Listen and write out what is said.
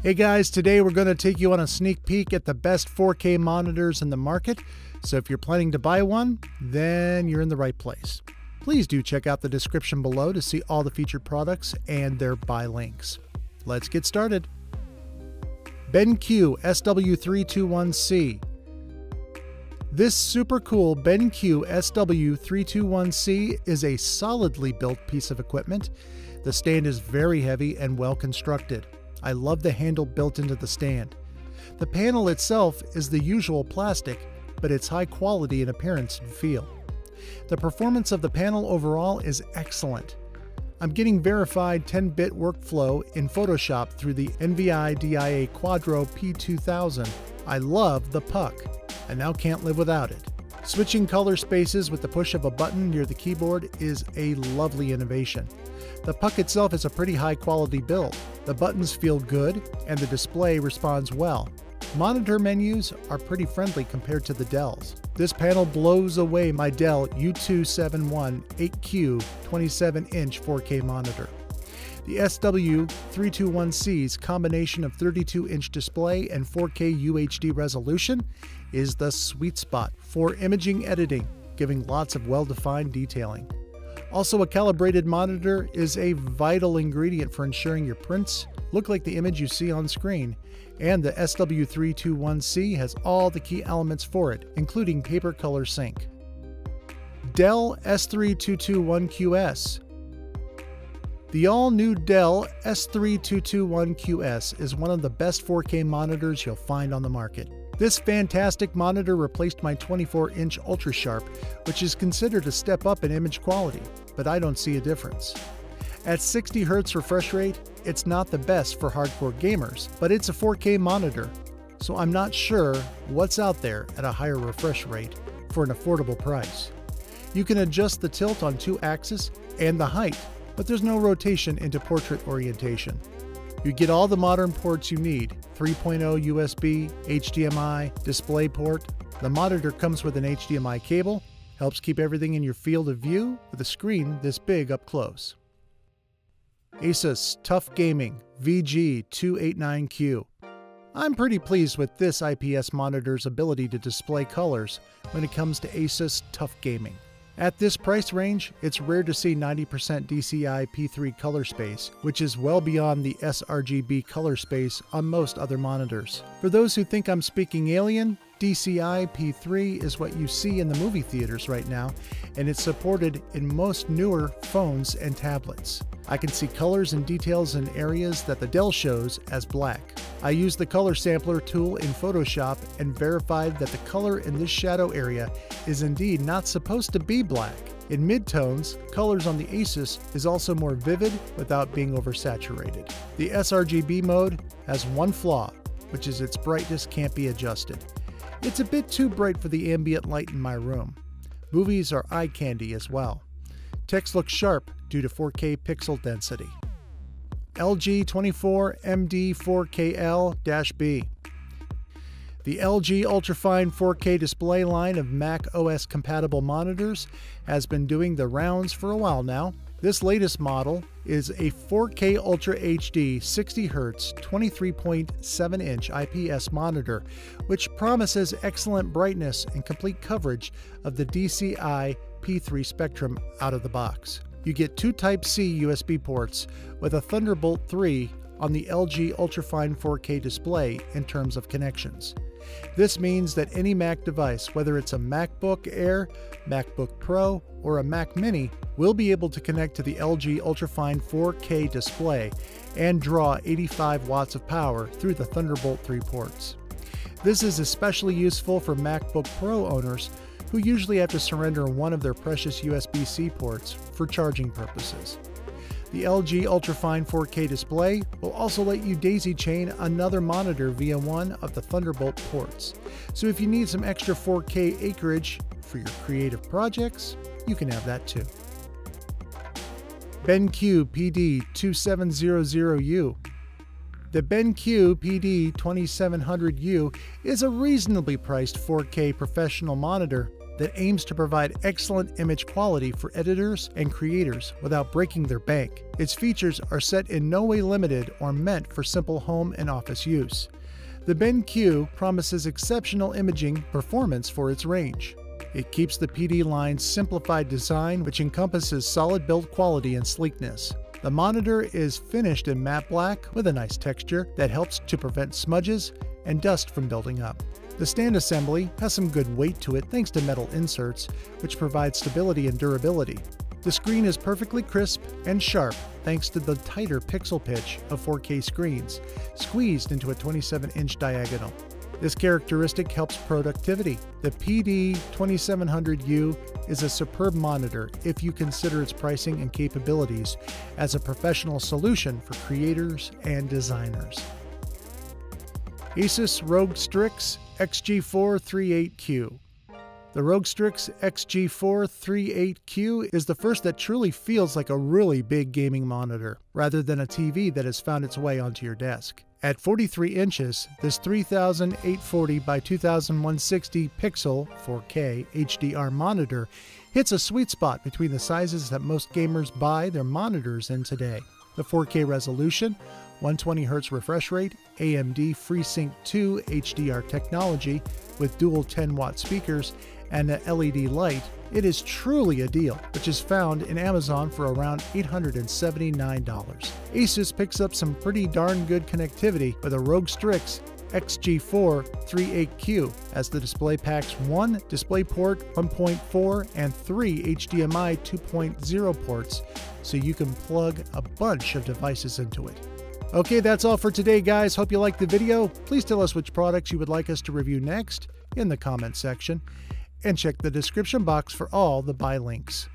Hey guys, today we're going to take you on a sneak peek at the best 4K monitors in the market, so if you're planning to buy one, then you're in the right place. Please do check out the description below to see all the featured products and their buy links. Let's get started. BenQ SW321C. This super cool BenQ SW321C is a solidly built piece of equipment. The stand is very heavy and well constructed. I love the handle built into the stand. The panel itself is the usual plastic, but it's high quality in appearance and feel. The performance of the panel overall is excellent. I'm getting verified 10-bit workflow in Photoshop through the NVIDIA Quadro P2000. I love the puck. I now can't live without it. Switching color spaces with the push of a button near the keyboard is a lovely innovation. The puck itself is a pretty high quality build. The buttons feel good and the display responds well. Monitor menus are pretty friendly compared to the Dells. This panel blows away my Dell U2718Q 27-inch 4K monitor. The SW321C's combination of 32-inch display and 4K UHD resolution is the sweet spot for imaging editing, giving lots of well-defined detailing. Also, a calibrated monitor is a vital ingredient for ensuring your prints look like the image you see on screen, and the SW321C has all the key elements for it, including paper color sync. Dell S3221QS. The all-new Dell S3221QS is one of the best 4K monitors you'll find on the market. This fantastic monitor replaced my 24-inch UltraSharp, which is considered a step up in image quality, but I don't see a difference. At 60Hz refresh rate, it's not the best for hardcore gamers, but it's a 4K monitor, so I'm not sure what's out there at a higher refresh rate for an affordable price. You can adjust the tilt on 2 axes and the height, but there's no rotation into portrait orientation. You get all the modern ports you need: 3.0 USB, HDMI, DisplayPort. The monitor comes with an HDMI cable, helps keep everything in your field of view with a screen this big up close. Asus TUF Gaming VG289Q. I'm pretty pleased with this IPS monitor's ability to display colors when it comes to Asus TUF Gaming. At this price range, it's rare to see 90% DCI-P3 color space, which is well beyond the sRGB color space on most other monitors. For those who think I'm speaking alien, DCI-P3 is what you see in the movie theaters right now, and it's supported in most newer phones and tablets. I can see colors and details in areas that the Dell shows as black. I used the color sampler tool in Photoshop and verified that the color in this shadow area is indeed not supposed to be black. In midtones, colors on the Asus is also more vivid without being oversaturated. The sRGB mode has one flaw, which is its brightness can't be adjusted. It's a bit too bright for the ambient light in my room. Movies are eye candy as well. Text looks sharp due to 4K pixel density. LG 24MD4KL-B. The LG UltraFine 4K display line of Mac OS compatible monitors has been doing the rounds for a while now. This latest model is a 4K Ultra HD 60Hz 23.7-inch IPS monitor, which promises excellent brightness and complete coverage of the DCI-P3 spectrum out of the box. You get 2 Type-C USB ports with a Thunderbolt 3 on the LG UltraFine 4K display in terms of connections. This means that any Mac device, whether it's a MacBook Air, MacBook Pro, or a Mac Mini, will be able to connect to the LG UltraFine 4K display and draw 85 watts of power through the Thunderbolt 3 ports. This is especially useful for MacBook Pro owners who usually have to surrender one of their precious USB-C ports for charging purposes. The LG UltraFine 4K display will also let you daisy chain another monitor via one of the Thunderbolt ports. So if you need some extra 4K acreage for your creative projects, you can have that too. BenQ PD2700U. The BenQ PD2700U is a reasonably priced 4K professional monitor, that aims to provide excellent image quality for editors and creators without breaking their bank. Its features are set in no way limited or meant for simple home and office use. The BenQ promises exceptional imaging performance for its range. It keeps the PD line's simplified design, which encompasses solid build quality and sleekness. The monitor is finished in matte black with a nice texture that helps to prevent smudges and dust from building up. The stand assembly has some good weight to it thanks to metal inserts, which provide stability and durability. The screen is perfectly crisp and sharp thanks to the tighter pixel pitch of 4K screens, squeezed into a 27-inch diagonal. This characteristic helps productivity. The PD2700U is a superb monitor if you consider its pricing and capabilities as a professional solution for creators and designers. Asus ROG Strix XG438Q. The ROG Strix XG438Q is the first that truly feels like a really big gaming monitor, rather than a TV that has found its way onto your desk. At 43 inches, this 3840 by 2160 pixel 4K HDR monitor hits a sweet spot between the sizes that most gamers buy their monitors in today. The 4K resolution, 120Hz refresh rate, AMD FreeSync 2 HDR technology with dual 10-watt speakers, and an LED light, it is truly a deal, which is found in Amazon for around $879. Asus picks up some pretty darn good connectivity with a ROG Strix XG438Q, as the display packs 1 DisplayPort 1.4 and 3 HDMI 2.0 ports, so you can plug a bunch of devices into it. Okay, that's all for today, guys. Hope you liked the video. Please tell us which products you would like us to review next in the comment section. And check the description box for all the buy links.